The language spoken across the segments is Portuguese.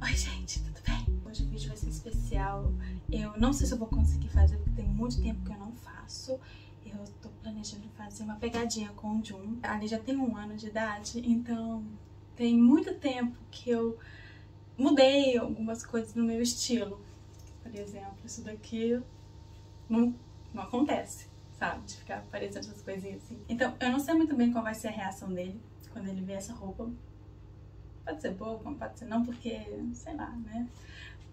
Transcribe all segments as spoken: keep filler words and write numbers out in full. Oi gente, tudo bem? Hoje o vídeo vai ser especial. Eu não sei se eu vou conseguir fazer, porque tem muito tempo que eu não faço. Eu tô planejando fazer uma pegadinha com o Jun. Ali já tem um ano de idade, então tem muito tempo que eu mudei algumas coisas no meu estilo. Por exemplo, isso daqui não, não acontece, sabe? De ficar parecendo essas coisinhas assim. Então eu não sei muito bem qual vai ser a reação dele quando ele ver essa roupa. Pode ser boa, pode ser não, porque, sei lá, né?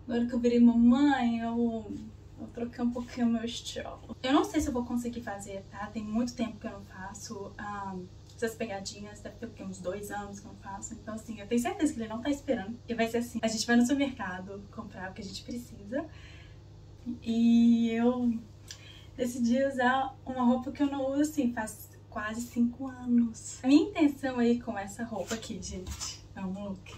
Agora que eu virei mamãe, eu, eu troquei um pouquinho o meu estilo. Eu não sei se eu vou conseguir fazer, tá? Tem muito tempo que eu não faço um, essas pegadinhas, deve ter uns dois anos que eu não faço. Então, assim, eu tenho certeza que ele não tá esperando. E vai ser assim, a gente vai no supermercado comprar o que a gente precisa. E eu decidi usar uma roupa que eu não uso, assim, faz quase cinco anos. A minha intenção aí com essa roupa aqui, gente... É um look.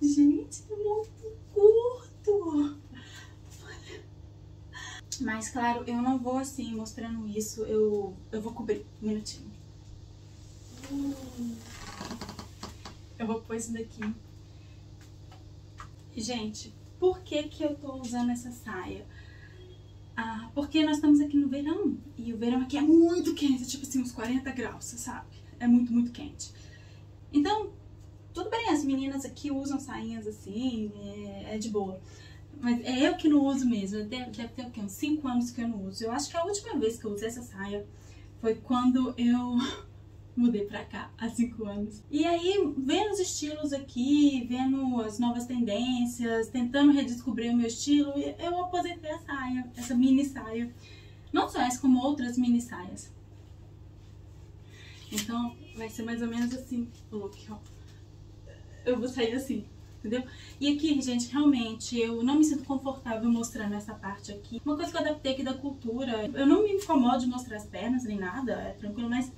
Gente, é muito curto. Mas, claro, eu não vou assim mostrando isso. Eu, eu vou cobrir. Um minutinho. Eu vou pôr isso daqui. Gente, por que que eu tô usando essa saia? Ah, porque nós estamos aqui no verão, e o verão aqui é muito quente, tipo assim, uns quarenta graus, sabe? É muito, muito quente. Então, tudo bem, as meninas aqui usam sainhas assim, é, é de boa. Mas é eu que não uso mesmo, deve, deve ter o quê? Uns cinco anos que eu não uso. Eu acho que a última vez que eu usei essa saia foi quando eu mudei pra cá, há cinco anos. E aí, vendo os estilos aqui, vendo as novas tendências, tentando redescobrir o meu estilo, eu aposentei a saia, essa mini saia. Não só essa, como outras mini saias. Então, vai ser mais ou menos assim o look, ó. Eu vou sair assim, entendeu? E aqui, gente, realmente, eu não me sinto confortável mostrando essa parte aqui. Uma coisa que eu adaptei aqui da cultura, eu não me incomodo de mostrar as pernas nem nada, é tranquilo, mas...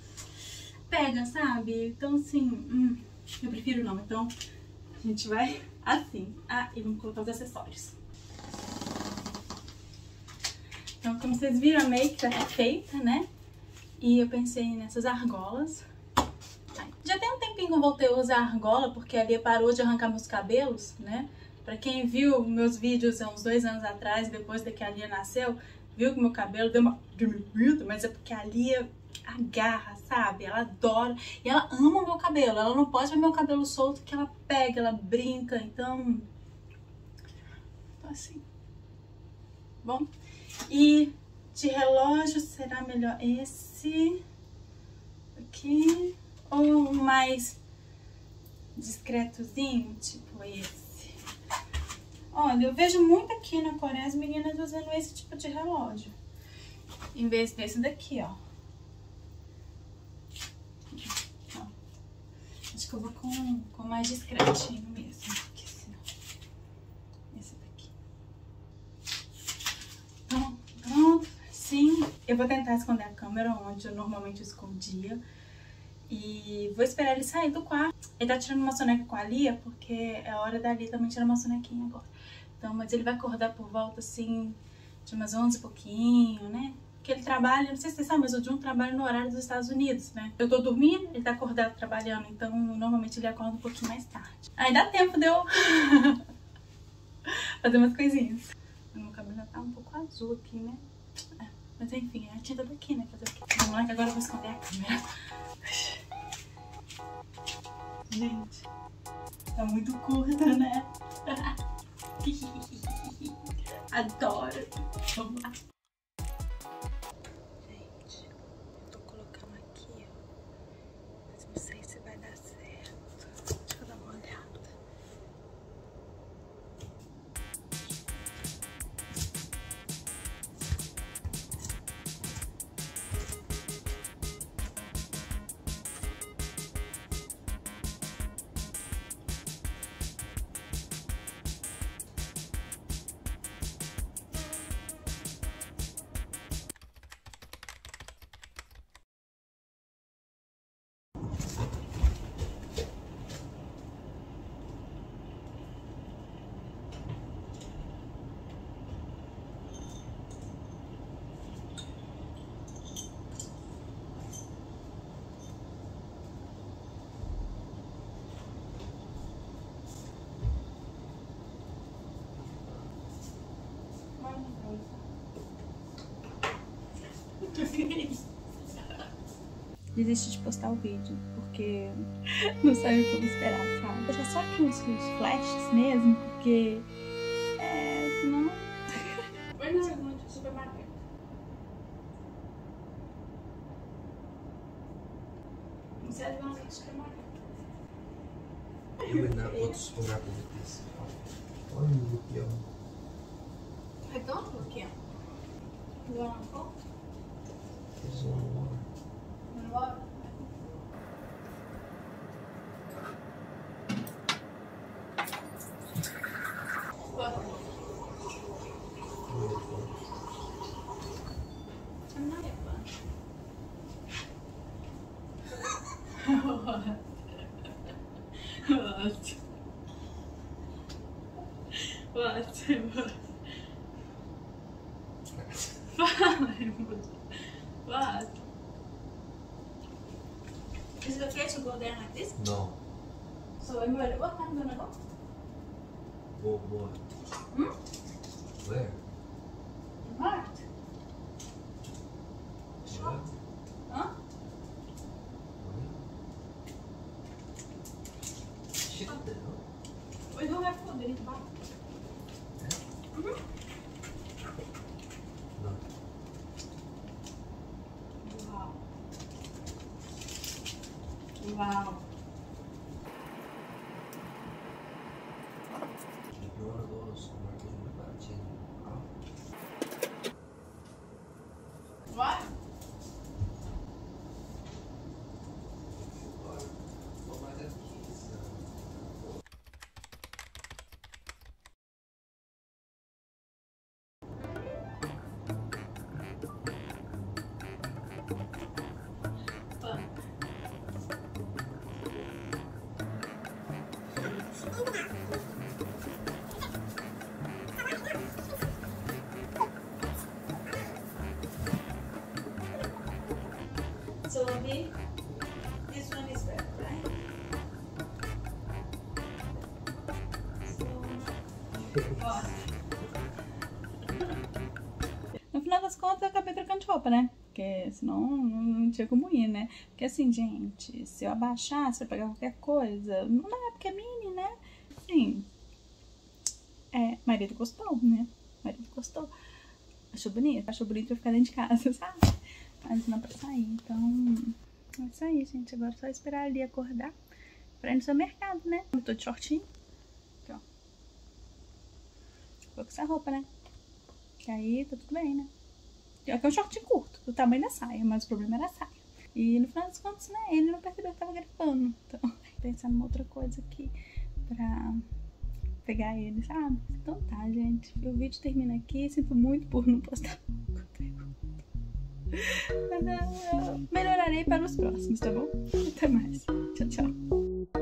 pega, sabe? Então, assim, hum, eu prefiro não. Então, a gente vai assim. Ah, e vamos colocar os acessórios. Então, como vocês viram, a make tá feita, né? E eu pensei nessas argolas. Já tem um tempinho que eu voltei a usar a argola, porque a Bia parou de arrancar meus cabelos, né? Pra quem viu meus vídeos há uns dois anos atrás, depois que a Lia nasceu, viu que meu cabelo deu uma diminuída, mas é porque a Lia... agarra, sabe? Ela adora e ela ama o meu cabelo. Ela não pode ver meu cabelo solto que ela pega, ela brinca. Então, assim, bom. E de relógio será melhor esse aqui ou mais discretozinho, tipo esse? Olha, eu vejo muito aqui na Coreia as meninas usando esse tipo de relógio em vez desse daqui, ó. Acho que eu vou com, com mais discretinho mesmo, que assim, ó. Esse daqui. Pronto, pronto, sim. Eu vou tentar esconder a câmera onde eu normalmente escondia. E vou esperar ele sair do quarto. Ele tá tirando uma soneca com a Lia, porque é hora da Lia também tirar uma sonequinha agora. Então, mas ele vai acordar por volta, assim, de umas onze e pouquinho, né? Porque ele trabalha, não sei se vocês sabem, mas o Jun trabalha no horário dos Estados Unidos, né? Eu tô dormindo, ele tá acordado trabalhando, então normalmente ele acorda um pouquinho mais tarde. Aí dá tempo de eu fazer umas coisinhas. Meu cabelo já tá um pouco azul aqui, né? É, mas enfim, é a tinta daqui, né? Fazer o quê? Vamos lá que agora eu vou esconder a câmera. Gente, tá muito curta, né? Adoro! Vamos lá! Desisti de postar o vídeo, porque não sabia como esperar, sabe? Deixar só aqui uns flashes mesmo, porque... É... não... Oi, meu segundo de supermercado. Não serve mais de supermercado. Eu ainda vou te explorar por isso. Olha o Luquião. Redondo, Luquião? Luquião não ficou? Resolve agora. What? What? What? Is it okay to go there like this? No. So when we're at work, I'm gonna go. Go what? Hmm? Where? What? Shop. Huh? What? Shit. We don't have food, we need to buy. Yeah? Mm-hmm. Wow. If you want to go to supermarket, you better change your outfit. What? So okay, this one is better, right? So, what? No final das contas eu acabei trocando de roupa, né? Porque senão não tinha como ir, né? Porque assim, gente, se eu abaixar, se eu pegar qualquer coisa, não dá, porque é mini, né? Assim, é, marido gostou, né? Marido gostou. Achou bonito, achou bonito eu ficar dentro de casa, sabe? Mas não dá pra sair, então é isso aí, gente. Agora é só esperar ali acordar pra ir no supermercado, né? Eu tô de shortinho. Aqui, ó. Vou com essa roupa, né? Que aí tá tudo bem, né? Aqui é um shortinho curto, do tamanho da saia, mas o problema era a saia. E no final das contas, né? Ele não percebeu que tava gripando. Então, pensar numa outra coisa aqui pra pegar ele, sabe? Então tá, gente. O vídeo termina aqui. Sinto muito por não postar conteúdo. Mas eu melhorarei para os próximos, tá bom? Até mais. Tchau, tchau.